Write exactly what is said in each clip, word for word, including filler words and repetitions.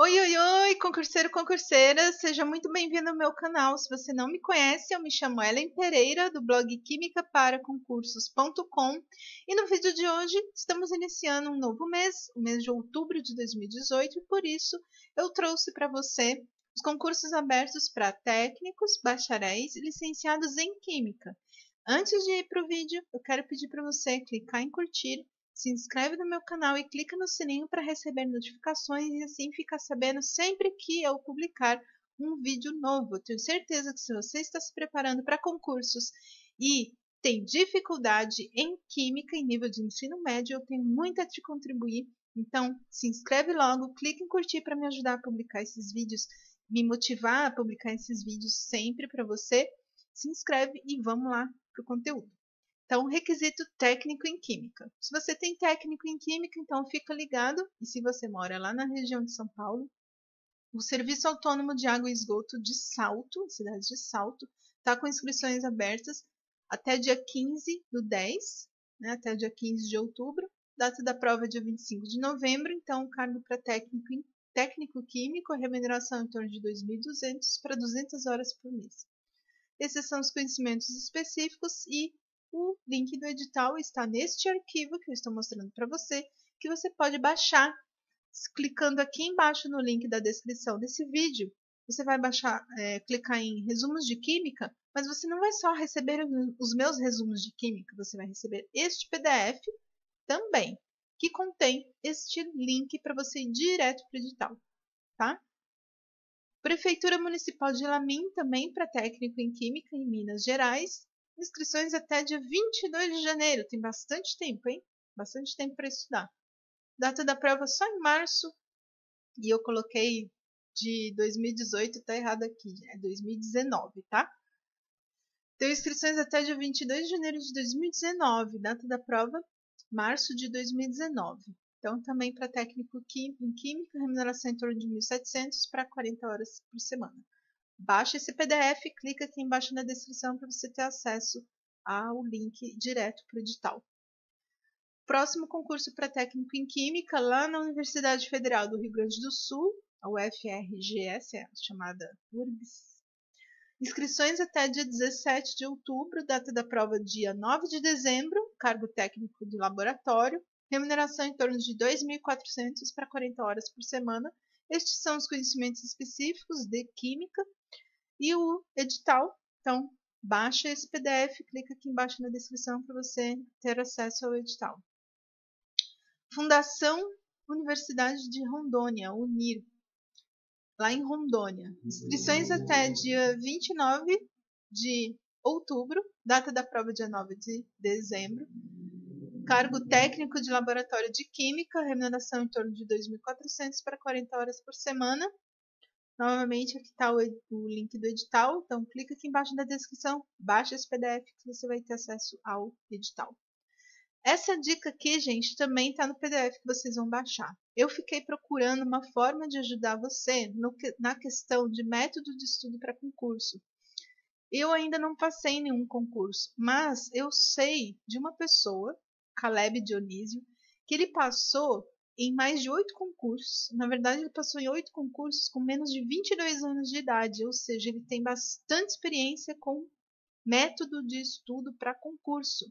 Oi, oi, oi, concurseiro, concurseira, seja muito bem-vindo ao meu canal. Se você não me conhece, eu me chamo Elen Pereira, do blog Química Para Concursos ponto com, e no vídeo de hoje estamos iniciando um novo mês, o mês de outubro de dois mil e dezoito, e por isso eu trouxe para você os concursos abertos para técnicos, bacharéis e licenciados em Química. Antes de ir para o vídeo, eu quero pedir para você clicar em curtir, se inscreve no meu canal e clica no sininho para receber notificações e assim ficar sabendo sempre que eu publicar um vídeo novo. Eu tenho certeza que se você está se preparando para concursos e tem dificuldade em Química em nível de ensino médio, eu tenho muito a te contribuir. Então, se inscreve logo, clica em curtir para me ajudar a publicar esses vídeos, me motivar a publicar esses vídeos sempre para você. Se inscreve e vamos lá para o conteúdo. Então, requisito técnico em Química. Se você tem técnico em Química, então fica ligado. E se você mora lá na região de São Paulo, o Serviço Autônomo de Água e Esgoto de Salto, cidade de Salto, está com inscrições abertas até dia quinze do dez, né, até dia quinze de outubro. Data da prova é dia vinte e cinco de novembro. Então, o cargo para técnico em técnico químico, a remuneração em torno de dois mil e duzentos para duzentas horas por mês. Esses são os conhecimentos específicos e o link do edital está neste arquivo que eu estou mostrando para você, que você pode baixar clicando aqui embaixo no link da descrição desse vídeo. Você vai baixar, é, clicar em resumos de Química, mas você não vai só receber os meus resumos de Química, você vai receber este P D F também, que contém este link para você ir direto para o edital, tá? Prefeitura Municipal de Lamin, também para técnico em Química em Minas Gerais. Inscrições até dia vinte e dois de janeiro. Tem bastante tempo, hein? Bastante tempo para estudar. Data da prova só em março. E eu coloquei de dois mil e dezoito, tá errado aqui. É dois mil e dezenove, tá? Tem inscrições até dia vinte e dois de janeiro de dois mil e dezenove. Data da prova, março de dois mil e dezenove. Então, também para técnico em Química, remuneração em torno de mil e setecentos para quarenta horas por semana. Baixa esse P D F, clica aqui embaixo na descrição para você ter acesso ao link direto para o edital. Próximo concurso para técnico em Química, lá na Universidade Federal do Rio Grande do Sul, a U F R G S, é a chamada U R B S. Inscrições até dia dezessete de outubro, data da prova dia nove de dezembro, cargo técnico de laboratório, remuneração em torno de dois mil e quatrocentos para quarenta horas por semana. Estes são os conhecimentos específicos de Química e o edital. Então, baixa esse P D F, clica aqui embaixo na descrição para você ter acesso ao edital. Fundação Universidade de Rondônia, UNIR, lá em Rondônia. Inscrições até dia vinte e nove de outubro, data da prova dia nove de dezembro. Cargo técnico de laboratório de Química, remuneração em torno de dois mil e quatrocentos para quarenta horas por semana. Novamente, aqui está o, o link do edital, então clica aqui embaixo na descrição, baixa esse P D F que você vai ter acesso ao edital. Essa dica aqui, gente, também está no P D F que vocês vão baixar. Eu fiquei procurando uma forma de ajudar você no, na questão de método de estudo para concurso. Eu ainda não passei em nenhum concurso, mas eu sei de uma pessoa, Kalebe Dionísio, que ele passou em mais de oito concursos. Na verdade, ele passou em oito concursos com menos de vinte e dois anos de idade, ou seja, ele tem bastante experiência com método de estudo para concurso.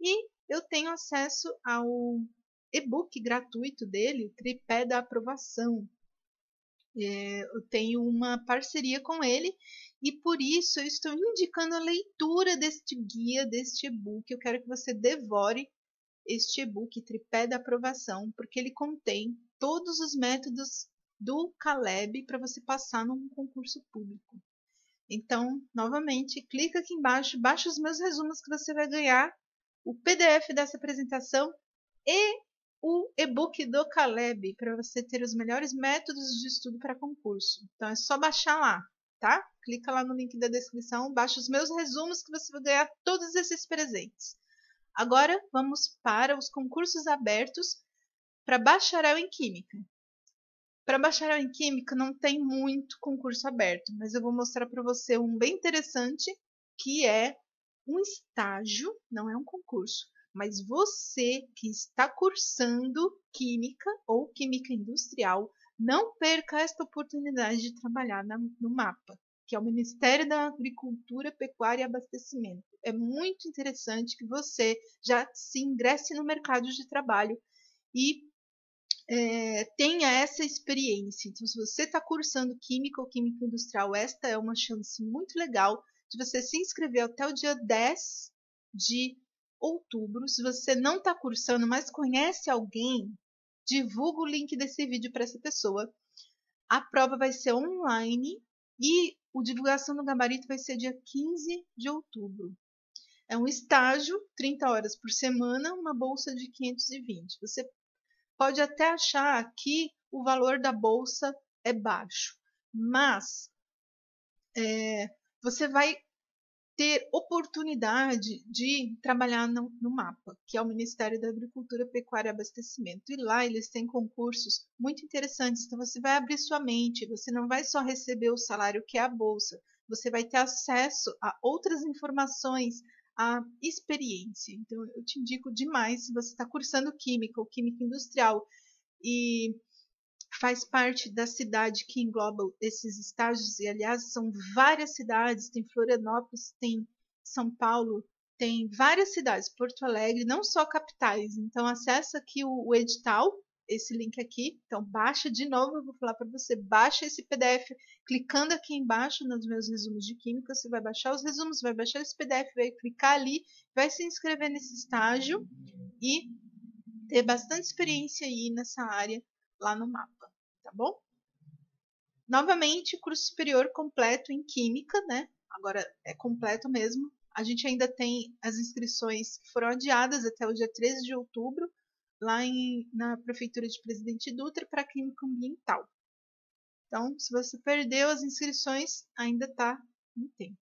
E eu tenho acesso ao e-book gratuito dele, o Tripé da Aprovação. É, eu tenho uma parceria com ele e por isso eu estou indicando a leitura deste guia, deste e-book. Eu quero que você devore este e-book Tripé da Aprovação, porque ele contém todos os métodos do Kalebe para você passar num concurso público. Então, novamente, clica aqui embaixo, baixa os meus resumos que você vai ganhar o P D F dessa apresentação e o e-book do Kalebe para você ter os melhores métodos de estudo para concurso. Então, é só baixar lá, tá? Clica lá no link da descrição, baixa os meus resumos que você vai ganhar todos esses presentes. Agora, vamos para os concursos abertos para bacharel em Química. Para bacharel em Química não tem muito concurso aberto, mas eu vou mostrar para você um bem interessante, que é um estágio, não é um concurso, mas você que está cursando Química ou Química Industrial Não perca esta oportunidade de trabalhar na, no MAPA, que é o Ministério da Agricultura, Pecuária e Abastecimento. É muito interessante que você já se ingresse no mercado de trabalho e é, tenha essa experiência. Então, se você está cursando Química ou Química Industrial, esta é uma chance muito legal de você se inscrever até o dia dez de outubro. Se você não está cursando, mas conhece alguém, divulga o link desse vídeo para essa pessoa. A prova vai ser online e a divulgação do gabarito vai ser dia quinze de outubro. É um estágio, trinta horas por semana, uma bolsa de quinhentos e vinte. Você pode até achar que o valor da bolsa é baixo, mas é, você vai ter oportunidade de trabalhar no, no MAPA, que é o Ministério da Agricultura, Pecuária e Abastecimento. E lá eles têm concursos muito interessantes, então você vai abrir sua mente, você não vai só receber o salário que é a bolsa, você vai ter acesso a outras informações, a experiência. Então eu te indico demais, se você está cursando Química ou Química Industrial e faz parte da cidade que engloba esses estágios, e aliás são várias cidades, tem Florianópolis, tem São Paulo, tem várias cidades, Porto Alegre, não só capitais. Então acessa aqui o, o edital, esse link aqui, então baixa de novo, eu vou falar para você, baixa esse P D F, clicando aqui embaixo nos meus resumos de química, você vai baixar os resumos, vai baixar esse P D F, vai clicar ali, vai se inscrever nesse estágio e ter bastante experiência aí nessa área, lá no MAPA, tá bom? Novamente, curso superior completo em Química, né? Agora é completo mesmo. A gente ainda tem as inscrições que foram adiadas até o dia treze de outubro, lá em, na Prefeitura de Presidente Dutra, para Química Ambiental. Então, se você perdeu as inscrições, ainda está em tempo.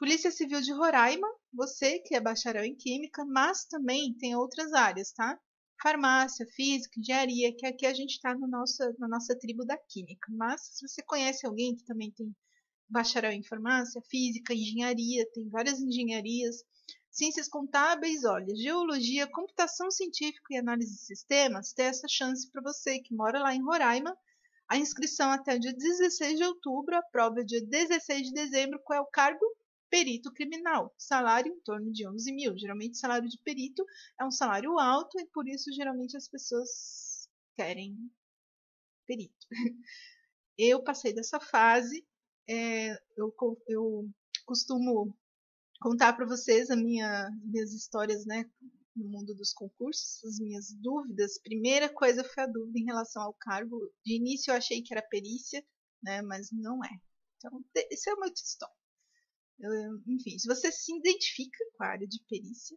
Polícia Civil de Roraima, você que é bacharel em Química, mas também tem outras áreas, tá? Farmácia, física, engenharia, que aqui a gente está no na nossa tribo da química. Mas se você conhece alguém que também tem bacharel em farmácia, física, engenharia, tem várias engenharias, ciências contábeis, olha, geologia, computação científica e análise de sistemas, tem essa chance para você que mora lá em Roraima. A inscrição até o dia dezesseis de outubro, a prova é dia dezesseis de dezembro, qual é o cargo? Perito criminal, salário em torno de onze mil. Geralmente, salário de perito é um salário alto e por isso, geralmente, as pessoas querem perito. Eu passei dessa fase, é, eu, eu costumo contar para vocês as minha, minhas histórias, né, no mundo dos concursos, as minhas dúvidas. Primeira coisa foi a dúvida em relação ao cargo. De início, eu achei que era perícia, né, mas não é. Então, isso é muito história. Enfim, se você se identifica com a área de perícia,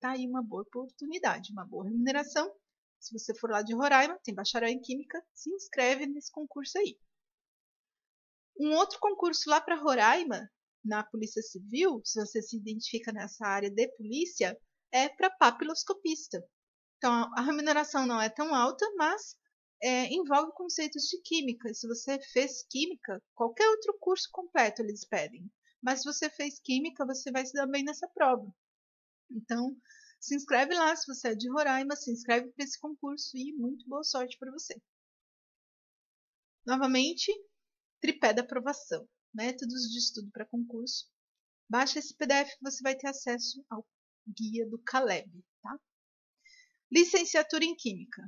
tá aí uma boa oportunidade, uma boa remuneração. Se você for lá de Roraima, tem bacharel em Química, se inscreve nesse concurso aí. Um outro concurso lá para Roraima, na Polícia Civil, se você se identifica nessa área de polícia, é para papiloscopista. Então, a remuneração não é tão alta, mas É, envolve conceitos de química. Se você fez química, qualquer outro curso completo eles pedem. Mas se você fez química, você vai se dar bem nessa prova. Então, se inscreve lá, se você é de Roraima, se inscreve para esse concurso e muito boa sorte para você. Novamente, Tripé da Aprovação, métodos de estudo para concurso. Baixa esse P D F que você vai ter acesso ao guia do Kalebe, tá? Licenciatura em Química.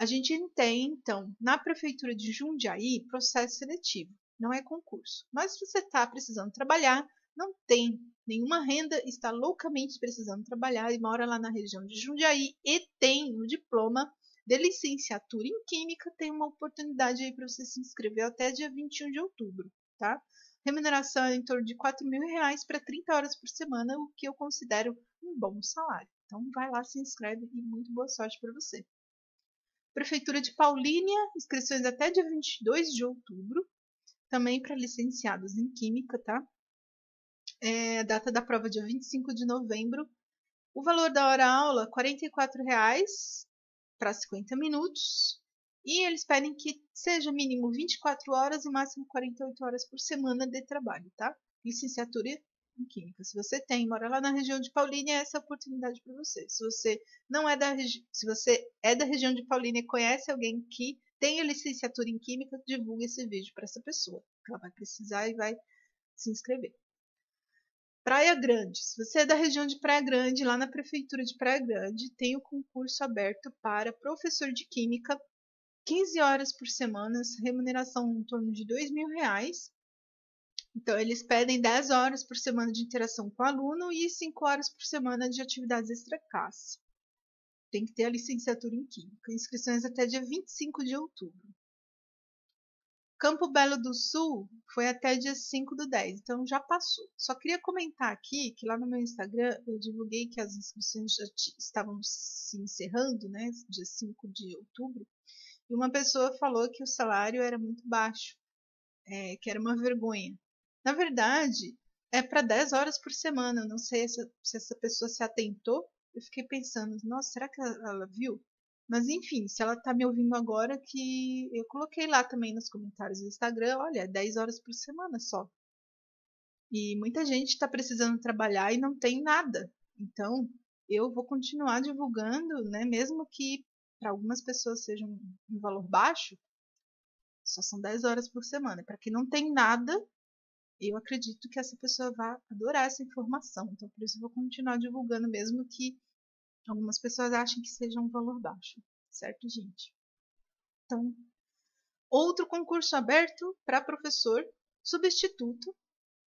A gente tem, então, na Prefeitura de Jundiaí, processo seletivo, não é concurso. Mas se você está precisando trabalhar, não tem nenhuma renda, está loucamente precisando trabalhar e mora lá na região de Jundiaí e tem um diploma de licenciatura em Química, tem uma oportunidade aí para você se inscrever até dia vinte e um de outubro, tá? Remuneração é em torno de quatro mil reais para trinta horas por semana, o que eu considero um bom salário. Então, vai lá, se inscreve e muito boa sorte para você. Prefeitura de Paulínia, inscrições até dia vinte e dois de outubro, também para licenciados em Química, tá? É, data da prova dia vinte e cinco de novembro. O valor da hora-aula é quarenta e quatro reais para cinquenta minutos. E eles pedem que seja mínimo vinte e quatro horas e máximo quarenta e oito horas por semana de trabalho, tá? Licenciatura em química. Se você tem, mora lá na região de Paulínia, é essa oportunidade para você. Se você não é da regi- se você é da região de Paulínia e conhece alguém que tem licenciatura em química, divulgue esse vídeo para essa pessoa. Ela vai precisar e vai se inscrever. Praia Grande. Se você é da região de Praia Grande, lá na Prefeitura de Praia Grande, tem o concurso aberto para professor de Química, quinze horas por semana, remuneração em torno de dois mil reais. Então, eles pedem dez horas por semana de interação com o aluno e cinco horas por semana de atividades extra-classe. Tem que ter a licenciatura em Química. Inscrições até dia vinte e cinco de outubro. Campo Belo do Sul foi até dia cinco do dez, então já passou. Só queria comentar aqui que lá no meu Instagram eu divulguei que as inscrições já estavam se encerrando, né, dia cinco de outubro, e uma pessoa falou que o salário era muito baixo, é, que era uma vergonha. Na verdade, é para dez horas por semana, eu não sei se, se essa pessoa se atentou, eu fiquei pensando, nossa, será que ela, ela viu? Mas, enfim, se ela está me ouvindo agora, que eu coloquei lá também nos comentários do Instagram, olha, dez horas por semana só. E muita gente está precisando trabalhar e não tem nada. Então, eu vou continuar divulgando, né, mesmo que para algumas pessoas seja um, um valor baixo, só são dez horas por semana. Para quem não tem nada, eu acredito que essa pessoa vai adorar essa informação. Então, por isso eu vou continuar divulgando, mesmo que algumas pessoas acham que seja um valor baixo, certo, gente? Então, outro concurso aberto para professor substituto,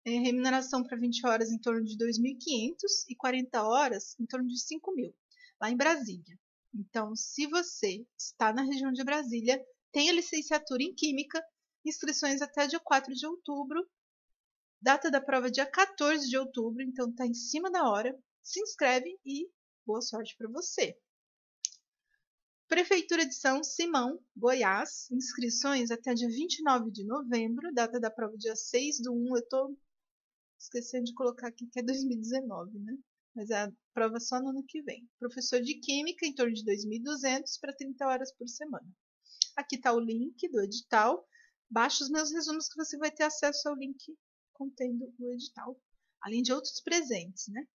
é, remuneração para vinte horas em torno de dois mil e quinhentos reais e quarenta horas em torno de cinco mil reais, lá em Brasília. Então, se você está na região de Brasília, tem a licenciatura em Química, inscrições até dia quatro de outubro, data da prova dia quatorze de outubro, então está em cima da hora, se inscreve e boa sorte para você. Prefeitura de São Simão, Goiás. Inscrições até dia vinte e nove de novembro. Data da prova dia seis do um. Eu estou esquecendo de colocar aqui que é dois mil e dezenove, né? Mas é a prova só no ano que vem. Professor de Química, em torno de dois mil e duzentos para trinta horas por semana. Aqui está o link do edital. Baixe os meus resumos que você vai ter acesso ao link contendo o edital. Além de outros presentes, né?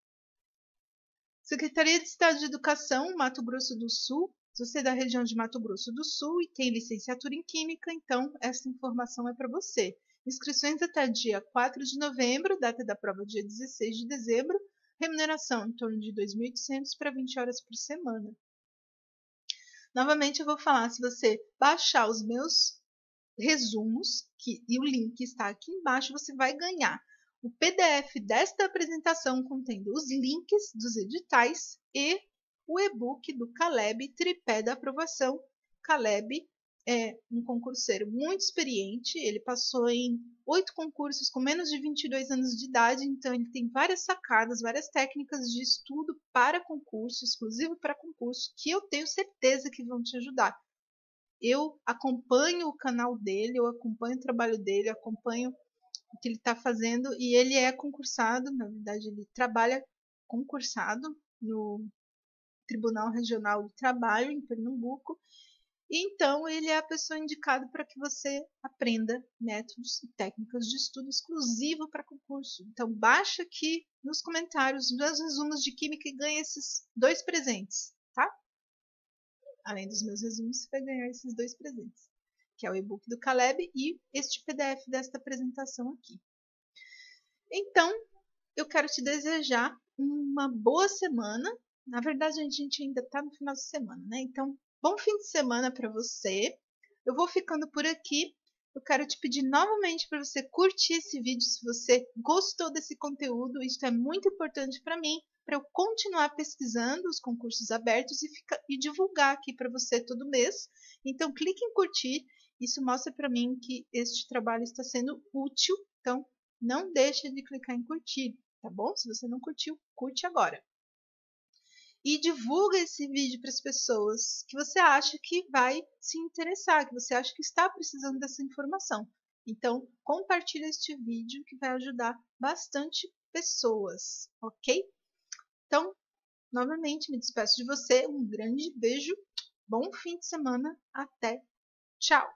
Secretaria de Estado de Educação, Mato Grosso do Sul. Se você é da região de Mato Grosso do Sul e tem licenciatura em Química, então essa informação é para você. Inscrições até dia quatro de novembro, data da prova dia dezesseis de dezembro, remuneração em torno de dois mil e oitocentos reais para vinte horas por semana. Novamente eu vou falar, se você baixar os meus resumos, que, e o link está aqui embaixo, você vai ganhar o P D F desta apresentação contendo os links dos editais e o e-book do Kalebe Tripé da Aprovação. Kalebe é um concurseiro muito experiente, ele passou em oito concursos com menos de vinte e dois anos de idade, então ele tem várias sacadas, várias técnicas de estudo para concurso, exclusivo para concurso, que eu tenho certeza que vão te ajudar. Eu acompanho o canal dele, eu acompanho o trabalho dele, eu acompanho o que ele está fazendo, e ele é concursado, na verdade ele trabalha concursado no Tribunal Regional do Trabalho em Pernambuco, e então ele é a pessoa indicada para que você aprenda métodos e técnicas de estudo exclusivo para concurso. Então baixa aqui nos comentários os meus resumos de Química e ganha esses dois presentes, tá? Além dos meus resumos, você vai ganhar esses dois presentes, que é o e-book do Kalebe e este P D F desta apresentação aqui. Então, eu quero te desejar uma boa semana. Na verdade, a gente ainda está no final de semana, né? Então, bom fim de semana para você. Eu vou ficando por aqui. Eu quero te pedir novamente para você curtir esse vídeo se você gostou desse conteúdo. Isso é muito importante para mim, para eu continuar pesquisando os concursos abertos e, fica, e divulgar aqui para você todo mês. Então, clique em curtir. Isso mostra para mim que este trabalho está sendo útil, então não deixe de clicar em curtir, tá bom? Se você não curtiu, curte agora. E divulga esse vídeo para as pessoas que você acha que vai se interessar, que você acha que está precisando dessa informação. Então, compartilhe este vídeo que vai ajudar bastante pessoas, ok? Então, novamente, me despeço de você, um grande beijo, bom fim de semana, até, tchau!